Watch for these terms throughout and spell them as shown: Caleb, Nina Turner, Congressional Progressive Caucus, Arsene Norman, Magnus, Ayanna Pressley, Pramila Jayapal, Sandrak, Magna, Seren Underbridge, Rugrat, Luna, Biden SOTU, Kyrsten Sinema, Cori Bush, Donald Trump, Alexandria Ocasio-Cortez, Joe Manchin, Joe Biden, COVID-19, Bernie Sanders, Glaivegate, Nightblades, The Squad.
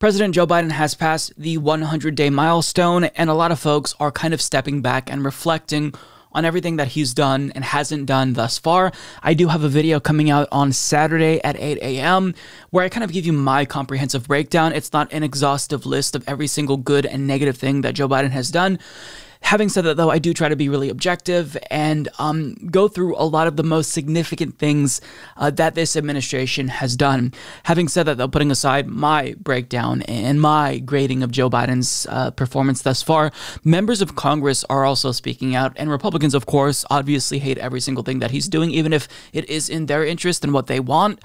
President Joe Biden has passed the 100-day milestone, and a lot of folks are kind of stepping back and reflecting on everything that he's done and hasn't done thus far. I do have a video coming out on Saturday at 8 a.m. where I kind of give you my comprehensive breakdown. It's not an exhaustive list of every single good and negative thing that Joe Biden has done. Having said that, though, I do try to be really objective and go through a lot of the most significant things that this administration has done. Having said that, though, putting aside my breakdown and my grading of Joe Biden's performance thus far, members of Congress are also speaking out. And Republicans, of course, obviously hate every single thing that he's doing, even if it is in their interest and what they want,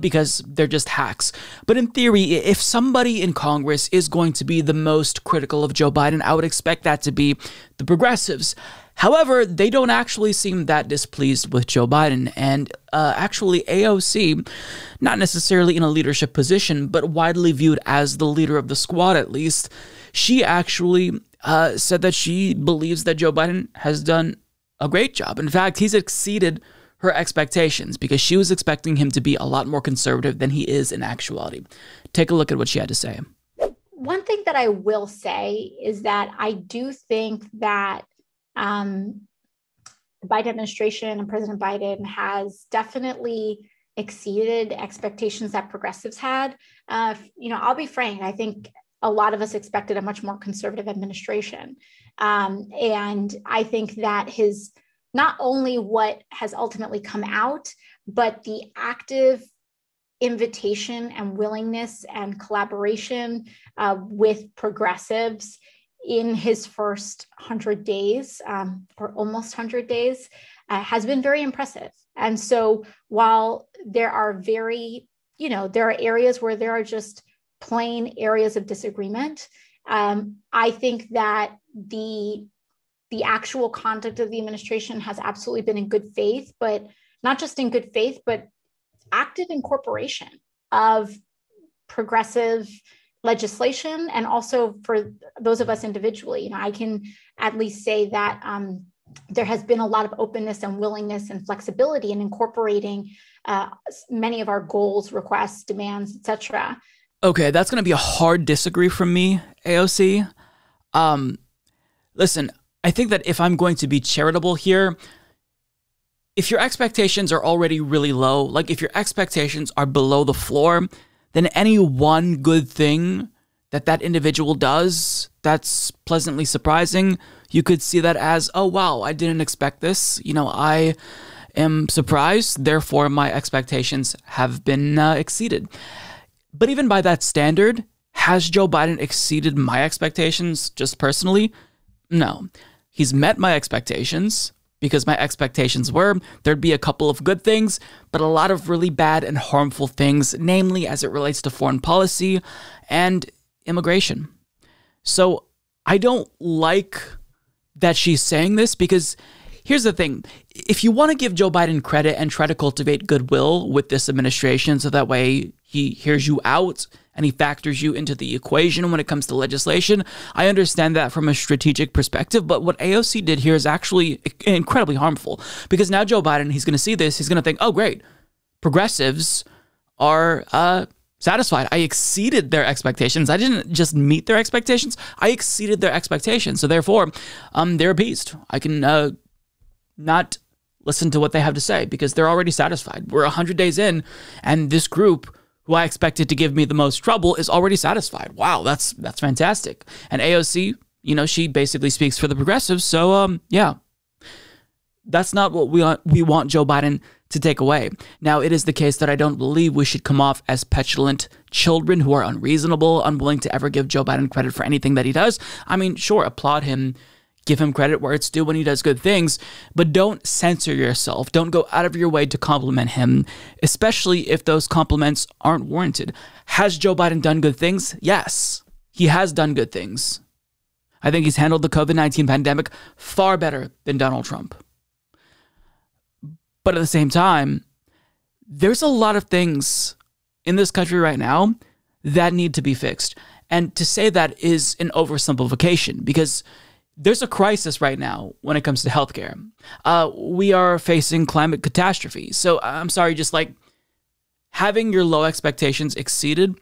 because they're just hacks. But in theory, if somebody in Congress is going to be the most critical of Joe Biden, I would expect that to be the progressives. However, they don't actually seem that displeased with Joe Biden. And actually, AOC, not necessarily in a leadership position, but widely viewed as the leader of the squad, at least, she actually said that she believes that Joe Biden has done a great job. In fact, he's exceeded her expectations because she was expecting him to be a lot more conservative than he is in actuality. Take a look at what she had to say. One thing that I will say is that I do think that the Biden administration and President Biden has definitely exceeded expectations that progressives had. You know, I'll be frank, I think a lot of us expected a much more conservative administration. And I think that his, not only what has ultimately come out, but the active invitation and willingness and collaboration with progressives in his first 100 days or almost 100 days has been very impressive. And so while there are there are areas where there are just plain areas of disagreement, I think that the actual conduct of the administration has absolutely been in good faith, but not just in good faith, but active incorporation of progressive legislation. And also for those of us individually, you know, I can at least say that there has been a lot of openness and willingness and flexibility in incorporating many of our goals, requests, demands, etc. Okay, that's going to be a hard disagree from me, AOC. Listen, I think that if I'm going to be charitable here, if your expectations are already really low, like if your expectations are below the floor, then any one good thing that that individual does that's pleasantly surprising, you could see that as, oh, wow, I didn't expect this. You know, I am surprised. Therefore, my expectations have been exceeded. But even by that standard, has Joe Biden exceeded my expectations just personally? No. He's met my expectations, because my expectations were there'd be a couple of good things, but a lot of really bad and harmful things, namely as it relates to foreign policy and immigration. So I don't like that she's saying this because here's the thing. If you want to give Joe Biden credit and try to cultivate goodwill with this administration so that way he hears you out and he factors you into the equation when it comes to legislation, I understand that from a strategic perspective, but what AOC did here is actually incredibly harmful because now Joe Biden, he's going to see this, he's going to think, oh great, progressives are satisfied. I exceeded their expectations. I didn't just meet their expectations, I exceeded their expectations. So therefore, they're appeased. I can not listen to what they have to say because they're already satisfied. We're 100 days in and this group who I expected to give me the most trouble is already satisfied. Wow, that's fantastic. And AOC, you know, she basically speaks for the progressives. So, yeah, that's not what we want Joe Biden to take away. Now, it is the case that I don't believe we should come off as petulant children who are unreasonable, unwilling to ever give Joe Biden credit for anything that he does. I mean, sure, applaud him. Give him credit where it's due when he does good things, but don't censor yourself. Don't go out of your way to compliment him, especially if those compliments aren't warranted. Has Joe Biden done good things? Yes, he has done good things. I think he's handled the COVID-19 pandemic far better than Donald Trump. But at the same time, there's a lot of things in this country right now that need to be fixed. And to say that is an oversimplification because there's a crisis right now when it comes to healthcare. We are facing climate catastrophe. So I'm sorry, just like having your low expectations exceeded,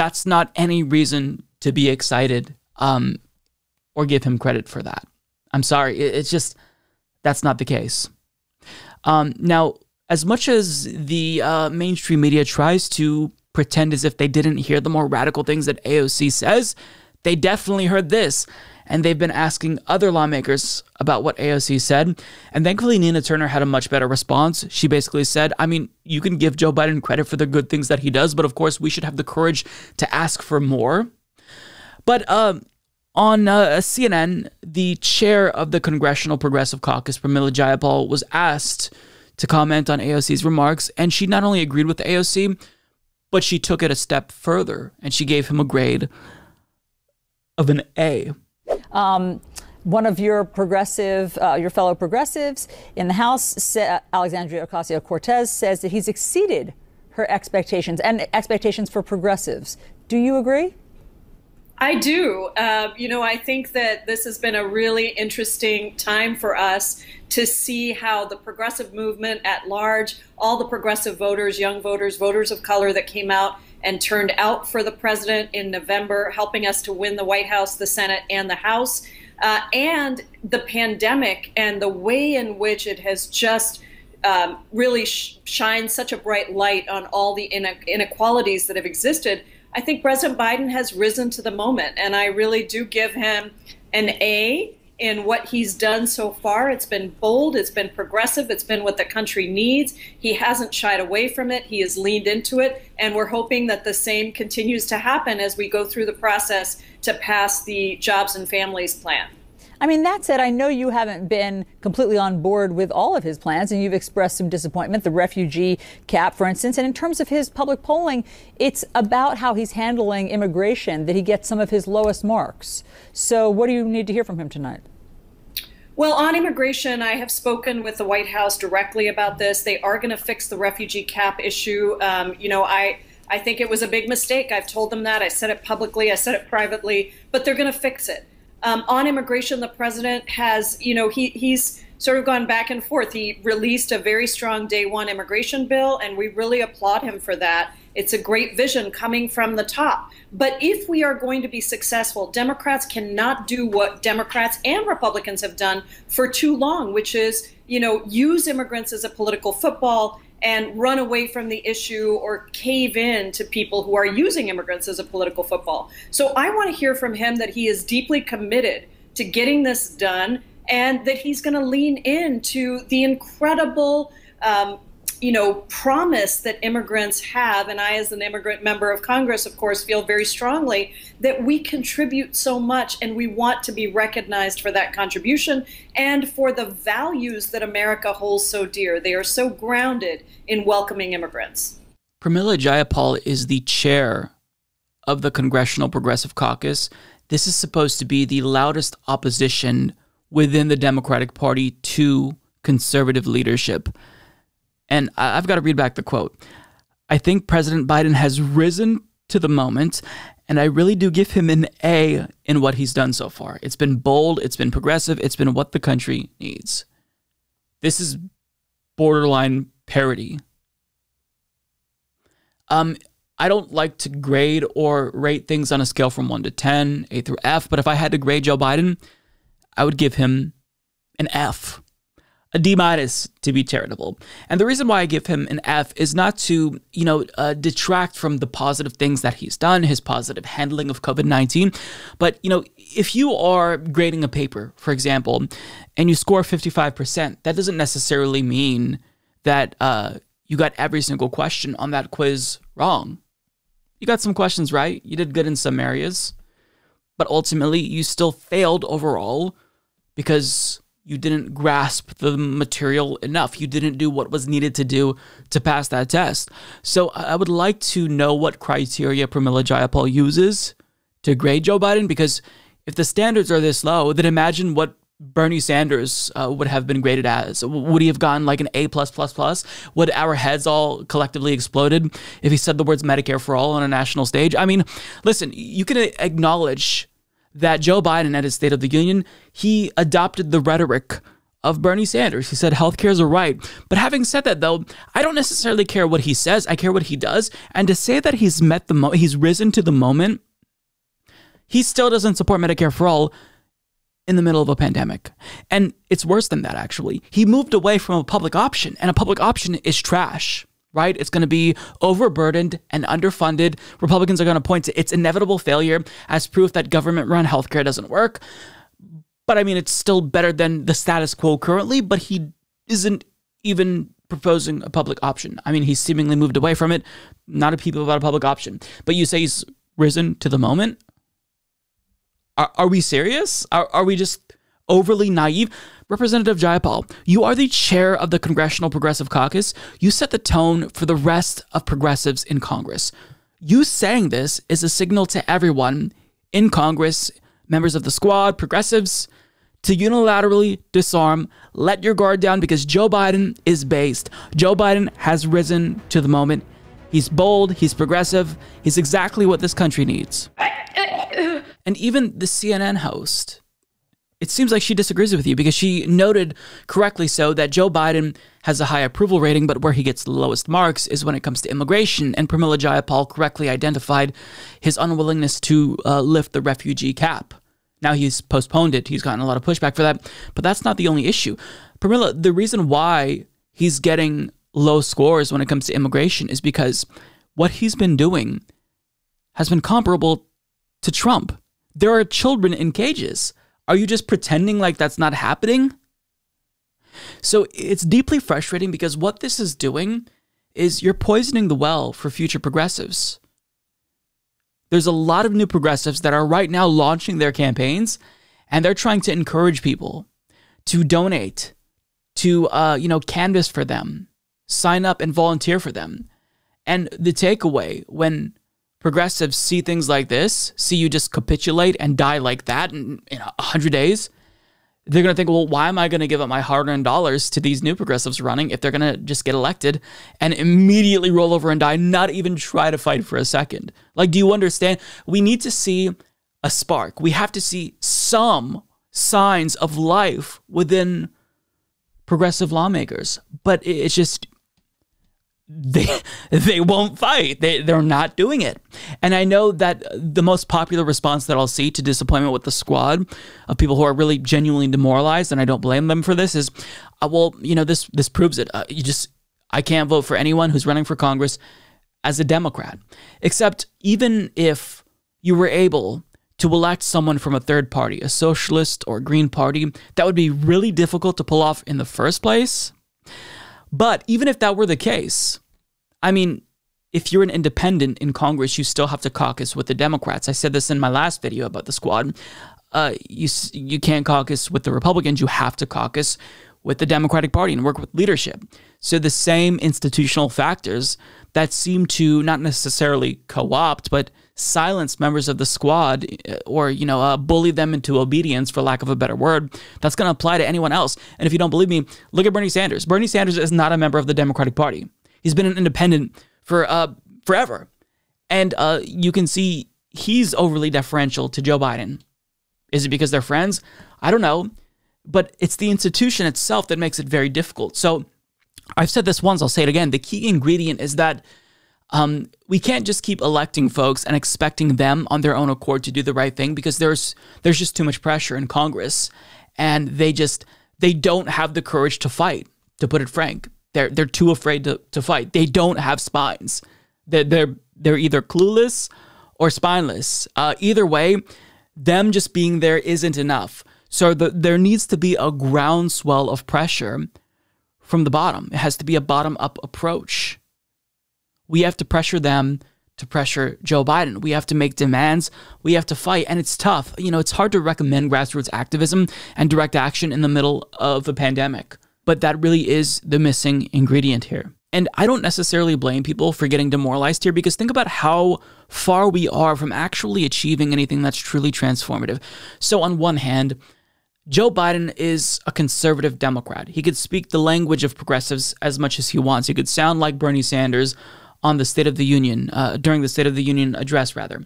that's not any reason to be excited or give him credit for that. I'm sorry. It's just that's not the case. Now, as much as the mainstream media tries to pretend as if they didn't hear the more radical things that AOC says, they definitely heard this. And they've been asking other lawmakers about what AOC said. And thankfully, Nina Turner had a much better response. She basically said, I mean, you can give Joe Biden credit for the good things that he does, but of course, we should have the courage to ask for more. But on CNN, the chair of the Congressional Progressive Caucus, Pramila Jayapal, was asked to comment on AOC's remarks. And she not only agreed with AOC, but she took it a step further. And she gave him a grade of an A. One of your progressive, your fellow progressives in the House, Alexandria Ocasio-Cortez, says that he's exceeded her expectations and expectations for progressives. Do you agree? I do. You know, I think that this has been a really interesting time for us to see how the progressive movement at large, all the progressive voters, young voters, voters of color that came out and turned out for the president in November, helping us to win the White House, the Senate, and the House, and the pandemic and the way in which it has just really shined such a bright light on all the inequalities that have existed. I think President Biden has risen to the moment, and I really do give him an A in what he's done so far. It's been bold, it's been progressive, it's been what the country needs. He hasn't shied away from it, he has leaned into it, and we're hoping that the same continues to happen as we go through the process to pass the Jobs and Families Plan. I mean, that said, I know you haven't been completely on board with all of his plans, and you've expressed some disappointment, the refugee cap, for instance. And in terms of his public polling, it's about how he's handling immigration that he gets some of his lowest marks. So what do you need to hear from him tonight? Well, on immigration, I have spoken with the White House directly about this. They are going to fix the refugee cap issue. You know, I think it was a big mistake. I've told them that. I said it publicly. I said it privately. But they're going to fix it. On immigration, the president has, you know, he's sort of gone back and forth. He released a very strong day one immigration bill, and we really applaud him for that. It's a great vision coming from the top. But if we are going to be successful, Democrats cannot do what Democrats and Republicans have done for too long, which is, you know, use immigrants as a political football and run away from the issue or cave in to people who are using immigrants as a political football. So I want to hear from him that he is deeply committed to getting this done and that he's going to lean into the incredible, you know, promise that immigrants have. And I, as an immigrant member of Congress, of course, feel very strongly that we contribute so much and we want to be recognized for that contribution and for the values that America holds so dear. They are so grounded in welcoming immigrants. Pramila Jayapal is the chair of the Congressional Progressive Caucus. This is supposed to be the loudest opposition within the Democratic Party to conservative leadership. And I've got to read back the quote. I think President Biden has risen to the moment, and I really do give him an A in what he's done so far. It's been bold. It's been progressive. It's been what the country needs. This is borderline parody. I don't like to grade or rate things on a scale from 1 to 10, A through F, but if I had to grade Joe Biden, I would give him an F. A D- to be charitable. And the reason why I give him an F is not to, you know, detract from the positive things that he's done, his positive handling of COVID-19. But, you know, if you are grading a paper, for example, and you score 55%, that doesn't necessarily mean that you got every single question on that quiz wrong. You got some questions right. You did good in some areas. But ultimately, you still failed overall because you didn't grasp the material enough. You didn't do what was needed to do to pass that test. So I would like to know what criteria Pramila Jayapal uses to grade Joe Biden, because if the standards are this low, then imagine what Bernie Sanders would have been graded as. Would he have gotten like an A+++? Would our heads all collectively exploded if he said the words Medicare for All on a national stage? I mean, listen, you can acknowledge that Joe Biden at his State of the Union, he adopted the rhetoric of Bernie Sanders. He said healthcare is a right. But having said that, though, I don't necessarily care what he says. I care what he does. And to say that he's met the he's risen to the moment, he still doesn't support Medicare for all in the middle of a pandemic. And it's worse than that, actually. He moved away from a public option, and a public option is trash, right? It's going to be overburdened and underfunded. Republicans are going to point to its inevitable failure as proof that government-run healthcare doesn't work. But I mean, it's still better than the status quo currently, but he isn't even proposing a public option. I mean, he's seemingly moved away from it. Not a peep about a public option. But you say he's risen to the moment? Are we serious? Are we just overly naive? Representative Jayapal, you are the chair of the Congressional Progressive Caucus. You set the tone for the rest of progressives in Congress. You saying this is a signal to everyone in Congress, members of the squad, progressives, to unilaterally disarm, let your guard down, because Joe Biden is based. Joe Biden has risen to the moment. He's bold, he's progressive, he's exactly what this country needs. And even the CNN host, it seems like she disagrees with you, because she noted, correctly so, that Joe Biden has a high approval rating, but where he gets the lowest marks is when it comes to immigration. And Pramila Jayapal correctly identified his unwillingness to lift the refugee cap. Now he's postponed it. He's gotten a lot of pushback for that, but that's not the only issue. Pramila, the reason why he's getting low scores when it comes to immigration is because what he's been doing has been comparable to Trump. There are children in cages. Are you just pretending like that's not happening? So it's deeply frustrating, because what this is doing is you're poisoning the well for future progressives. There's a lot of new progressives that are right now launching their campaigns, and they're trying to encourage people to donate, to canvass for them, sign up and volunteer for them. And the takeaway when progressives see things like this, see you just capitulate and die like that in 100 days, they're going to think, well, why am I going to give up my hard-earned dollars to these new progressives running if they're going to just get elected and immediately roll over and die, not even try to fight for a second? Like, do you understand? We need to see a spark. We have to see some signs of life within progressive lawmakers. But it's just... They won't fight. They're not doing it. And I know that the most popular response that I'll see to disappointment with the squad of people who are really genuinely demoralized, and I don't blame them for this, is, well, you know, this proves it. I can't vote for anyone who's running for Congress as a Democrat. Except even if you were able to elect someone from a third party, a socialist or Green Party, that would be really difficult to pull off in the first place. But even if that were the case, I mean, if you're an independent in Congress, you still have to caucus with the Democrats. I said this in my last video about the squad. You can't caucus with the Republicans. You have to caucus with the Democratic Party and work with leadership. So the same institutional factors that seem to not necessarily co-opt, but silence members of the squad, or, you know, bully them into obedience, for lack of a better word, that's going to apply to anyone else. And if you don't believe me, look at Bernie Sanders. Bernie Sanders is not a member of the Democratic Party. He's been an independent for forever. And you can see he's overly deferential to Joe Biden. Is it because they're friends? I don't know. But it's the institution itself that makes it very difficult. So I've said this once, I'll say it again. The key ingredient is that we can't just keep electing folks and expecting them on their own accord to do the right thing, because there's just too much pressure in Congress, and they don't have the courage to fight, to put it frank. They're too afraid to fight. They don't have spines. They're either clueless or spineless. Either way, them just being there isn't enough. So there needs to be a groundswell of pressure from the bottom. It has to be a bottom-up approach. We have to pressure them to pressure Joe Biden. We have to make demands. We have to fight. And it's tough. You know, it's hard to recommend grassroots activism and direct action in the middle of a pandemic. But that really is the missing ingredient here. And I don't necessarily blame people for getting demoralized here, because think about how far we are from actually achieving anything that's truly transformative. So on one hand, Joe Biden is a conservative Democrat. He could speak the language of progressives as much as he wants. He could sound like Bernie Sanders on the State of the Union, during the State of the Union address, rather.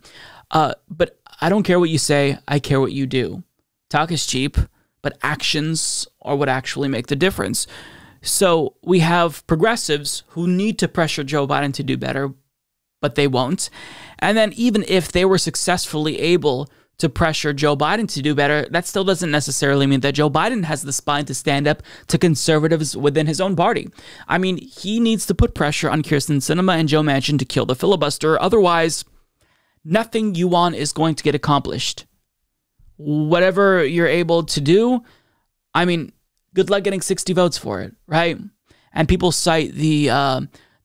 But I don't care what you say. I care what you do. Talk is cheap, but actions are what actually make the difference. So we have progressives who need to pressure Joe Biden to do better, but they won't. And then even if they were successfully able to pressure Joe Biden to do better, that still doesn't necessarily mean that Joe Biden has the spine to stand up to conservatives within his own party. I mean, he needs to put pressure on Kyrsten Sinema and Joe Manchin to kill the filibuster. Otherwise, nothing you want is going to get accomplished. Whatever you're able to do, I mean, good luck getting 60 votes for it, right? And people cite the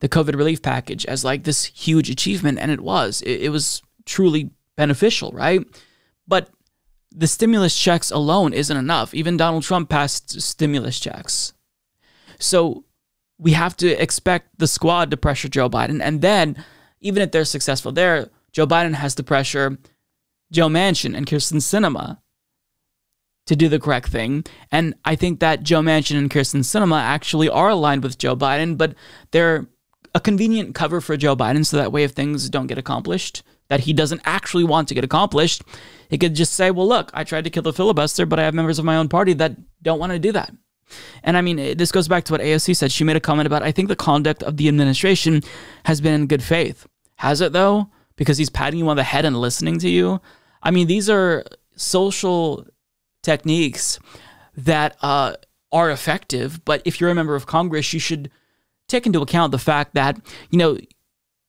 COVID relief package as like this huge achievement, and it was. It was truly beneficial, right? But the stimulus checks alone isn't enough. Even Donald Trump passed stimulus checks. So we have to expect the squad to pressure Joe Biden. And then, even if they're successful there, Joe Biden has to pressure Joe Manchin and Kyrsten Sinema to do the correct thing. And I think that Joe Manchin and Kyrsten Sinema actually are aligned with Joe Biden, but they're a convenient cover for Joe Biden so that way if things don't get accomplished that he doesn't actually want to get accomplished, he could just say, well, look, I tried to kill the filibuster, but I have members of my own party that don't want to do that. And I mean, this goes back to what AOC said. She made a comment about, I think the conduct of the administration has been in good faith. Has it though? Because he's patting you on the head and listening to you. I mean, these are social techniques that are effective, but if you're a member of Congress, you should take into account the fact that, you know,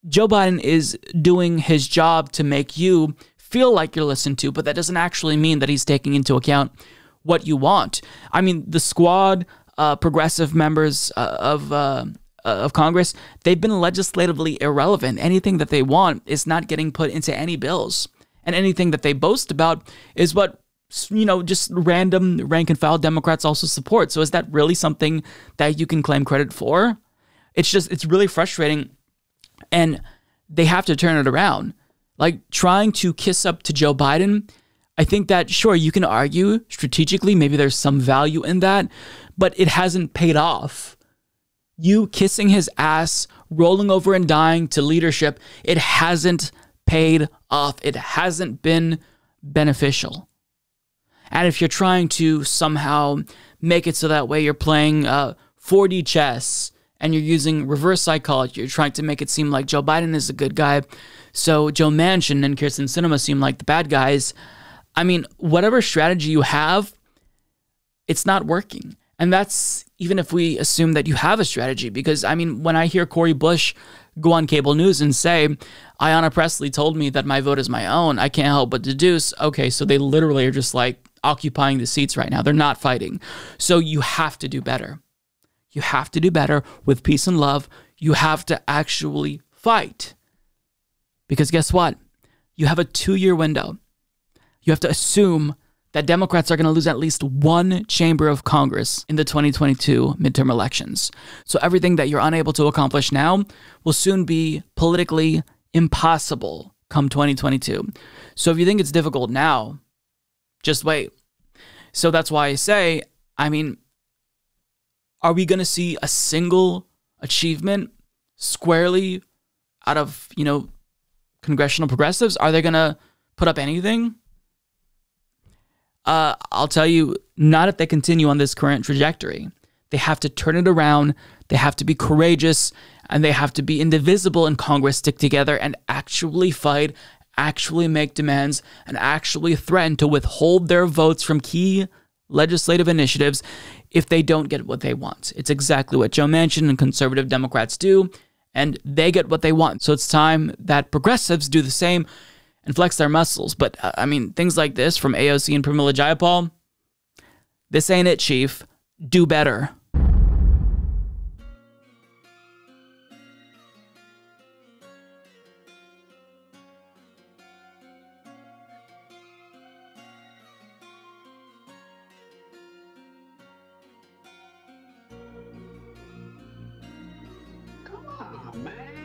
Joe Biden is doing his job to make you feel like you're listened to, but that doesn't actually mean that he's taking into account what you want. I mean, the squad, progressive members of Congress, they've been legislatively irrelevant. Anything that they want is not getting put into any bills. And anything that they boast about is what, you know, just random rank and file Democrats also support. So is that really something that you can claim credit for? It's just, it's really frustrating. And they have to turn it around. Like trying to kiss up to Joe Biden, I think that, sure, you can argue strategically, maybe there's some value in that, but it hasn't paid off. You kissing his ass, rolling over and dying to leadership, it hasn't paid off. It hasn't been beneficial. And if you're trying to somehow make it so that way you're playing 4D chess, and you're using reverse psychology. You're trying to make it seem like Joe Biden is a good guy, so Joe Manchin and Kyrsten Sinema seem like the bad guys. I mean, whatever strategy you have, it's not working. And that's even if we assume that you have a strategy. Because, I mean, when I hear Cori Bush go on cable news and say, Ayanna Pressley told me that my vote is my own, I can't help but deduce, okay, so they literally are just like occupying the seats right now. They're not fighting. So you have to do better. You have to do better with peace and love. You have to actually fight. Because guess what? You have a 2-year window. You have to assume that Democrats are going to lose at least one chamber of Congress in the 2022 midterm elections. So everything that you're unable to accomplish now will soon be politically impossible come 2022. So if you think it's difficult now, just wait. So that's why I say, I mean, are we going to see a single achievement squarely out of, you know, congressional progressives? Are they going to put up anything? I'll tell you, not if they continue on this current trajectory. They have to turn it around. They have to be courageous, and they have to be indivisible in Congress, stick together, and actually fight, actually make demands, and actually threaten to withhold their votes from key legislative initiatives if they don't get what they want. It's exactly what Joe Manchin and conservative Democrats do, and they get what they want. So it's time that progressives do the same and flex their muscles. But, I mean, things like this from AOC and Pramila Jayapal, this ain't it, chief. Do better. Man.